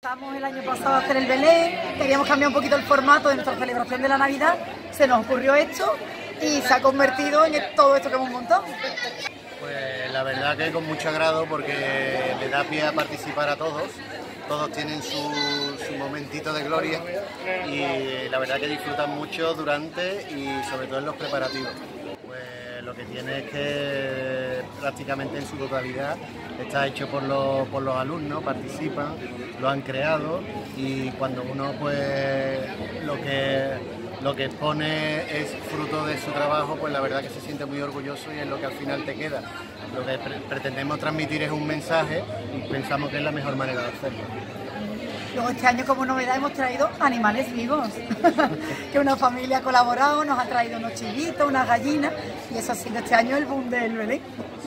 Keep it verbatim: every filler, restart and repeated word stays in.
Empezamos el año pasado a hacer el Belén, queríamos cambiar un poquito el formato de nuestra celebración de la Navidad, se nos ocurrió esto y se ha convertido en todo esto que hemos montado. Pues la verdad que con mucho agrado porque le da pie a participar a todos, todos tienen su, su momentito de gloria y la verdad que disfrutan mucho durante y sobre todo en los preparativos. Pues lo que tiene es que prácticamente en su totalidad está hecho por los, por los alumnos, participan, lo han creado y cuando uno pues lo que, lo que expone es fruto de su trabajo, pues la verdad que se siente muy orgulloso y es lo que al final te queda. Lo que pre pretendemos transmitir es un mensaje y pensamos que es la mejor manera de hacerlo. Luego este año como novedad hemos traído animales vivos, que una familia ha colaborado, nos ha traído unos chivitos, unas gallinas y eso ha sido este año el boom del Belén.